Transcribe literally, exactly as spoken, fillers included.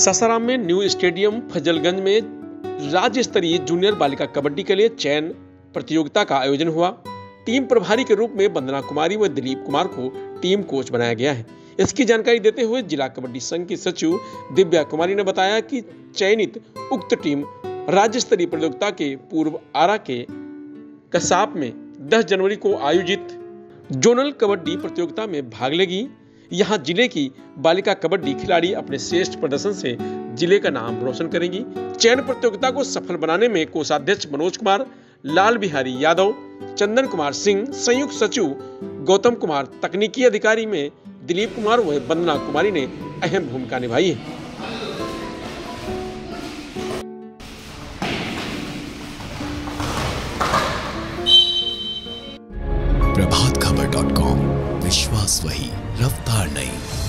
सासाराम में new stadium Fazalganj में राज्य स्तरीय जूनियर बालिका कबड्डी के लिए चयन प्रतियोगिता का आयोजन हुआ। टीम प्रभारी के रूप में वंदना कुमारी व दिलीप कुमार को टीम कोच बनाया गया है। इसकी जानकारी देते हुए जिला कबड्डी संघ की सचिव दिव्या कुमारी ने बताया कि चयनित उक्त टीम राज्य स्तरीय प्रतियोगिता के पूर्व आरा के कसाप में दस जनवरी को आयोजित जोनल कबड्डी प्रतियोगिता में भाग लेगी। यहाँ जिले की बालिका कबड्डी खिलाड़ी अपने श्रेष्ठ प्रदर्शन से जिले का नाम रोशन करेंगी। चयन प्रतियोगिता को सफल बनाने में कोषाध्यक्ष मनोज कुमार लाल बिहारी यादव, चंदन कुमार सिंह संयुक्त सचिव, गौतम कुमार तकनीकी अधिकारी में दिलीप कुमार व वंदना कुमारी ने अहम भूमिका निभाई है। प्रभात खबर डॉट कॉम, विश्वास वही, रफ्तार नहीं।